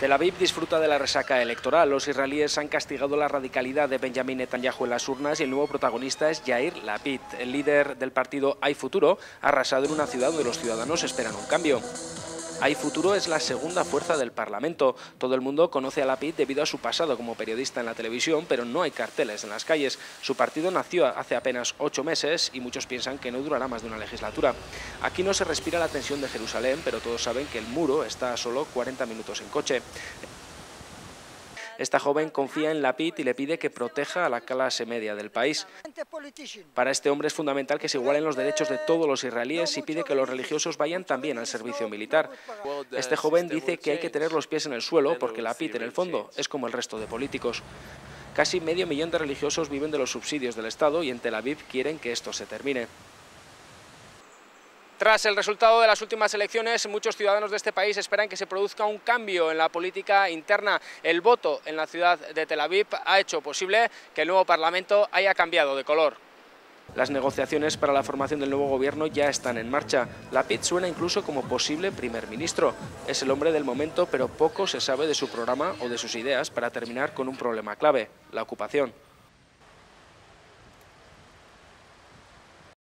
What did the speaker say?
Tel Aviv disfruta de la resaca electoral. Los israelíes han castigado la radicalidad de Benjamin Netanyahu en las urnas y el nuevo protagonista es Jair Lapid. El líder del partido Hay Futuro ha arrasado en una ciudad donde los ciudadanos esperan un cambio. Hay Futuro es la segunda fuerza del Parlamento. Todo el mundo conoce a Lapid debido a su pasado como periodista en la televisión, pero no hay carteles en las calles. Su partido nació hace apenas 8 meses y muchos piensan que no durará más de una legislatura. Aquí no se respira la tensión de Jerusalén, pero todos saben que el muro está a solo 40 minutos en coche. Esta joven confía en Lapid y le pide que proteja a la clase media del país. Para este hombre es fundamental que se igualen los derechos de todos los israelíes y pide que los religiosos vayan también al servicio militar. Este joven dice que hay que tener los pies en el suelo porque Lapid, en el fondo, es como el resto de políticos. Casi medio millón de religiosos viven de los subsidios del Estado y en Tel Aviv quieren que esto se termine. Tras el resultado de las últimas elecciones, muchos ciudadanos de este país esperan que se produzca un cambio en la política interna. El voto en la ciudad de Tel Aviv ha hecho posible que el nuevo Parlamento haya cambiado de color. Las negociaciones para la formación del nuevo gobierno ya están en marcha. Lapid suena incluso como posible primer ministro. Es el hombre del momento, pero poco se sabe de su programa o de sus ideas para terminar con un problema clave, la ocupación.